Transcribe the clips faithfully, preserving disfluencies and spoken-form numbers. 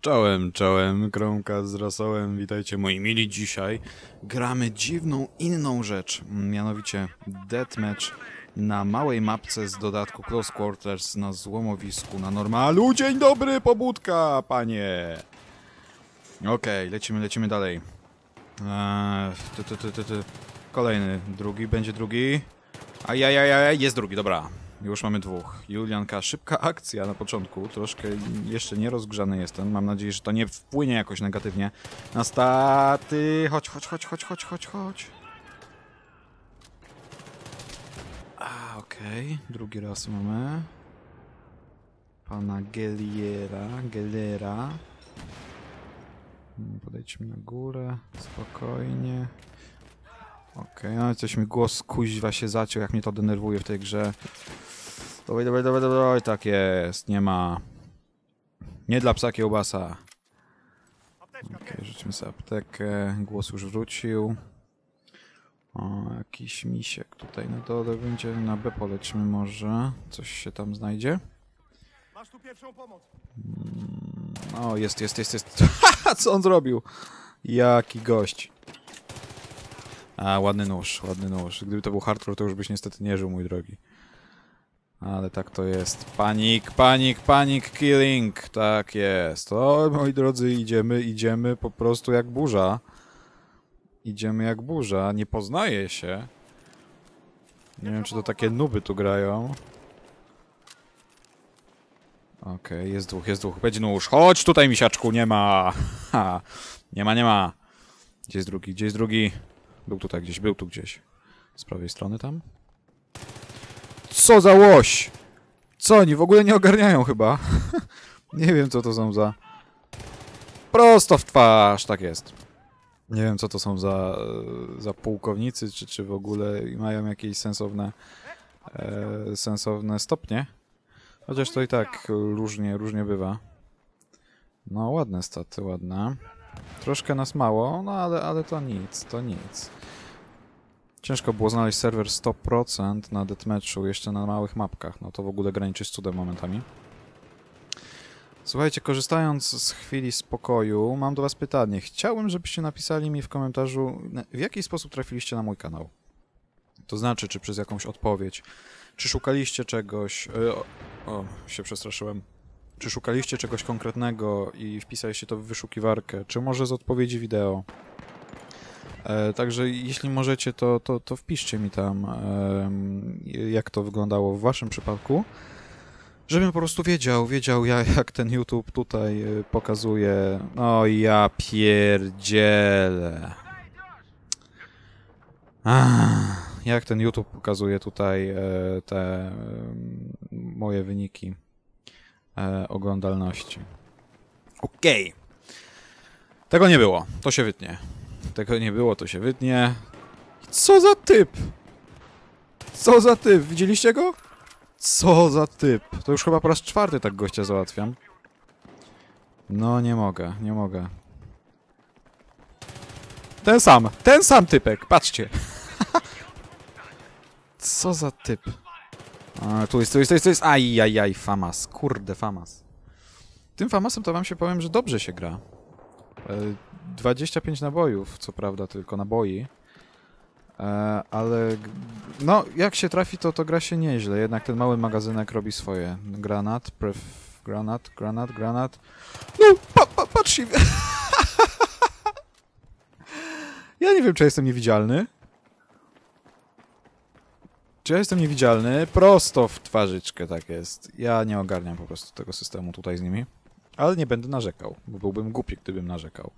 Czołem, czołem, kromka z rasołem, witajcie moi mili. Dzisiaj gramy dziwną, inną rzecz, mianowicie Deathmatch na małej mapce z dodatku Close Quarters na złomowisku na normalu. Dzień dobry, pobudka, panie! Okej, okay, lecimy, lecimy dalej. Eee, ty, ty, ty, ty, ty. Kolejny, drugi, będzie drugi. Ajajajaj, jest drugi, dobra. Już mamy dwóch. Julianka, szybka akcja na początku. Troszkę jeszcze nie rozgrzany jestem. Mam nadzieję, że to nie wpłynie jakoś negatywnie na staty. Chodź, chodź, chodź, chodź, chodź, chodź, chodź. A, okej. Okay. Drugi raz mamy. Pana Geliera, Gelera. Podejdźmy na górę. Spokojnie. Okej, okay, no coś mi głos kuźwa się zaciął, jak mnie to denerwuje w tej grze. Dawaj, dawaj, dawaj, dawaj, tak jest, nie ma. Nie dla psa kiełbasa. Okej, okay, rzućmy sobie aptekę, głos już wrócił. O, jakiś misiek tutaj na dole będzie, na B polećmy może. Coś się tam znajdzie. Masz tu pierwszą pomoc. O, jest, jest, jest, jest. Co on zrobił? Jaki gość. A, ładny nóż, ładny nóż. Gdyby to był hardcore, to już byś niestety nie żył, mój drogi. Ale tak to jest. Panik, panik, panik, killing. Tak jest. O, moi drodzy, idziemy, idziemy po prostu jak burza. Idziemy jak burza. Nie poznaje się. Nie wiem, czy to takie nuby tu grają. Okej, okay, jest dwóch, jest dwóch. Będzie nóż. Chodź tutaj, misiaczku, nie ma. Ha. Nie ma, nie ma. Gdzie jest drugi, gdzie jest drugi? Był tutaj gdzieś, był tu gdzieś. Z prawej strony tam. Co za łoś! Co oni w ogóle nie ogarniają chyba? Nie wiem, co to są za... Prosto w twarz, tak jest. Nie wiem, co to są za, za pułkownicy, czy, czy w ogóle mają jakieś sensowne, e, sensowne stopnie. Chociaż to i tak różnie, różnie bywa. No, ładne staty, ładne. Troszkę nas mało, no ale, ale to nic, to nic. Ciężko było znaleźć serwer sto procent na deathmatchu, jeszcze na małych mapkach. No to w ogóle graniczy z cudem momentami. Słuchajcie, korzystając z chwili spokoju, mam do was pytanie. Chciałbym, żebyście napisali mi w komentarzu, w jaki sposób trafiliście na mój kanał. To znaczy, czy przez jakąś odpowiedź, czy szukaliście czegoś... O, o się przestraszyłem. Czy szukaliście czegoś konkretnego i wpisaliście to w wyszukiwarkę, czy może z odpowiedzi wideo. E, także jeśli możecie, to, to, to wpiszcie mi tam, e, jak to wyglądało w waszym przypadku. Żebym po prostu wiedział, wiedział ja, jak ten YouTube tutaj pokazuje. O ja pierdzielę. Ach, jak ten YouTube pokazuje tutaj e, te e, moje wyniki. E, oglądalności. Okej. Okay. Tego nie było. To się wytnie. Tego nie było, to się wytnie. Co za typ? Co za typ? Widzieliście go? Co za typ? To już chyba po raz czwarty tak gościa załatwiam. No nie mogę, nie mogę. Ten sam, ten sam typek, patrzcie. Co za typ? A, tu jest, tu jest, tu jest, tu jest. Ajajaj, FAMAS. Kurde, FAMAS. Tym FAMASem to wam się powiem, że dobrze się gra. dwadzieścia pięć nabojów, co prawda, tylko naboi. Ale no, jak się trafi, to, to gra się nieźle. Jednak ten mały magazynek robi swoje. Granat, pref... Granat, granat, granat. No, pa, pa, patrzcie. Ja nie wiem, czy jestem niewidzialny. Czy ja jestem niewidzialny? Prosto w twarzyczkę, tak jest. Ja nie ogarniam po prostu tego systemu tutaj z nimi. Ale nie będę narzekał, bo byłbym głupi, gdybym narzekał.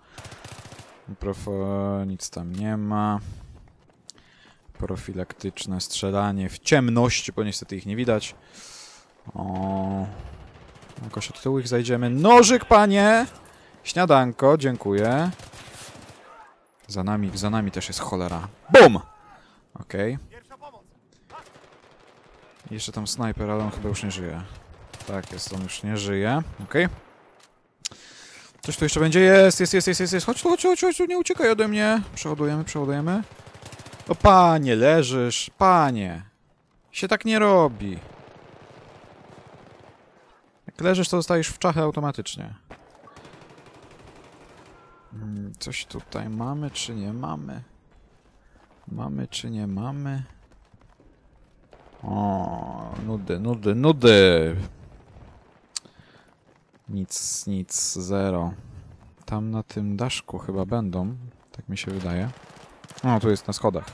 Profo... nic tam nie ma. Profilaktyczne strzelanie w ciemności, bo niestety ich nie widać. O... jakoś od tyłu ich zajdziemy. Nożyk, panie! Śniadanko, dziękuję. Za nami, za nami też jest cholera. BUM! Okej. Okay. Jeszcze tam snajper, ale on chyba już nie żyje. Tak jest, on już nie żyje. Okej. Okay. Coś tu jeszcze będzie. Jest, jest, jest, jest, jest. Chodź tu, chodź, chodź, chodź, nie uciekaj ode mnie. Przeładujemy, przeładujemy. O panie, leżysz. Panie. Się tak nie robi. Jak leżysz, to dostajesz w czachę automatycznie. Coś tutaj mamy, czy nie mamy? Mamy, czy nie mamy? O, nudy, nudy, nudy! Nic, nic, zero. Tam na tym daszku chyba będą, tak mi się wydaje. O, tu jest na schodach.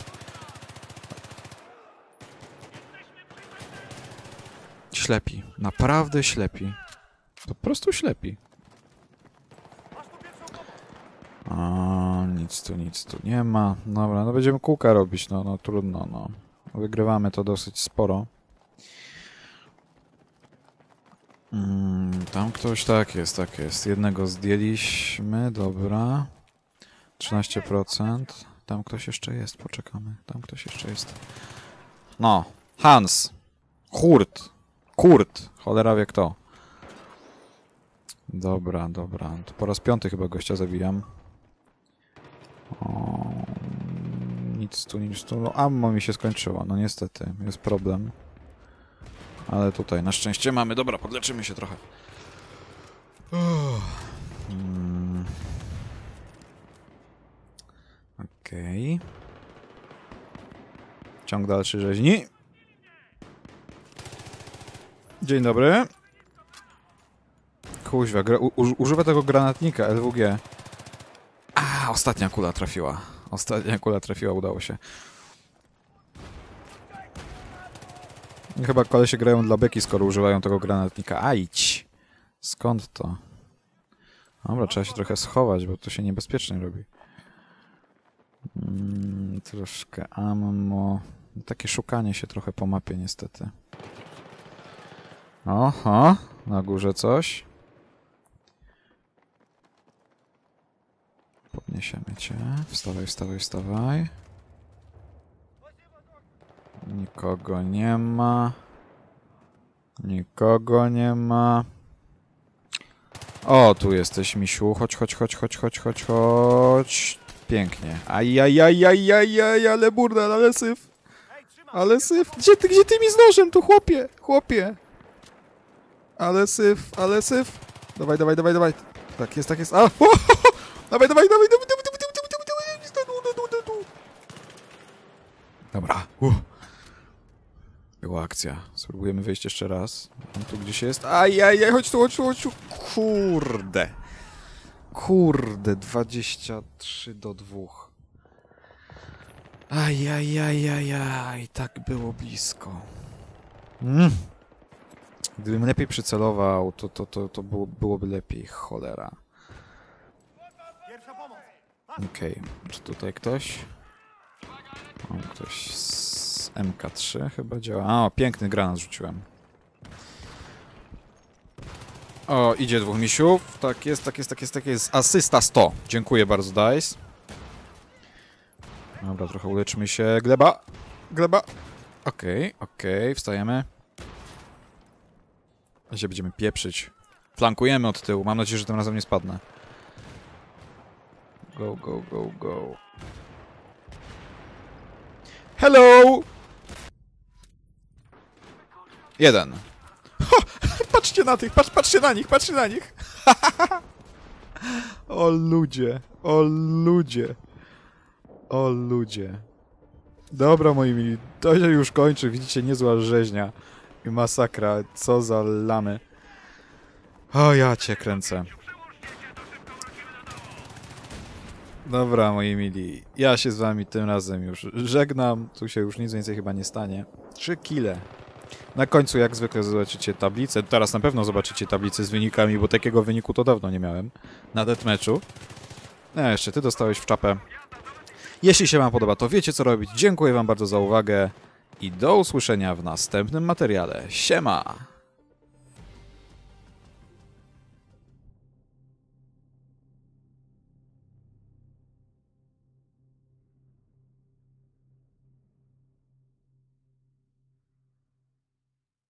Ślepi, naprawdę ślepi. Po prostu ślepi. A, nic tu, nic tu nie ma. Dobra, no będziemy kółka robić, no, no trudno, no. Wygrywamy to dosyć sporo. Mm, tam ktoś, tak jest, tak jest. Jednego zdjęliśmy, dobra. trzynaście procent. Tam ktoś jeszcze jest, poczekamy. Tam ktoś jeszcze jest. No, Hans. Kurt. Kurt. Cholera wie kto. Dobra, dobra. To po raz piąty chyba gościa zabijam. O, nic tu, nic tu. No, ammo mi się skończyło. No niestety, jest problem. Ale tutaj na szczęście mamy. Dobra, podleczymy się trochę. Hmm. Okej. Okay. Ciąg dalszy rzeźni. Dzień dobry. Kuźwa, używa tego granatnika L W G. A, ostatnia kula trafiła. Ostatnia kula trafiła, udało się. Chyba kolesie grają dla beki, skoro używają tego granatnika. A idź! Skąd to? Dobra, trzeba się trochę schować, bo to się niebezpiecznie robi. Mm, troszkę ammo. Takie szukanie się trochę po mapie, niestety. Oho, na górze coś. Podniesiemy cię. Wstawaj, wstawaj, wstawaj. Nikogo nie ma. Nikogo nie ma. O, tu jesteś, misiu. Chodź, chodź, chodź, chodź, chodź, chodź, chodź. Pięknie. Ajajajajajaj, ale burdel, ale syf. Ale syf. Gdzie ty, gdzie ty mi z nożem tu, chłopie? Chłopie. Ale syf, ale syf. Dawaj, dawaj, dawaj, dawaj. Tak jest, tak jest. A! Dawaj, dawaj, dawaj, dawaj, dawaj, dawaj, dawaj, dawaj, dawaj. Dobra. Uh. Była akcja. Spróbujemy wejść jeszcze raz. On tu gdzieś jest. Ajajaj, chodź tu, chodź tu, chodź tu. Kurde. Kurde, dwadzieścia trzy do dwóch. Ajajajajaj, tak było blisko. Mm. Gdybym lepiej przycelował, to, to, to, to było, byłoby lepiej. Cholera. Okej, okay. Czy tutaj ktoś? O, ktoś z M K trzy chyba działa. O, piękny granat rzuciłem. O, idzie dwóch misiów. Tak jest, tak jest, tak jest, tak jest. Asysta sto. Dziękuję bardzo, Dice. Dobra, trochę uleczmy się. Gleba! Gleba! Okej, okay, okej, okay, wstajemy. My się będziemy pieprzyć. Flankujemy od tyłu. Mam nadzieję, że tym razem nie spadnę. Go, go, go, go. Hello! Jeden. Ho, patrzcie na tych, patrz, patrzcie na nich, patrzcie na nich. O ludzie, o ludzie. O ludzie. Dobra, moi mili, to się już kończy. Widzicie, niezła rzeźnia. I masakra, co za lamy. O, ja cię kręcę. Dobra, moi mili, ja się z wami tym razem już żegnam. Tu się już nic więcej chyba nie stanie. Trzy kile. Na końcu jak zwykle zobaczycie tablicę. Teraz na pewno zobaczycie tablicę z wynikami, bo takiego wyniku to dawno nie miałem. Na deathmatchu. No jeszcze, ty dostałeś w czapę. Jeśli się wam podoba, to wiecie co robić. Dziękuję wam bardzo za uwagę. I do usłyszenia w następnym materiale. Siema!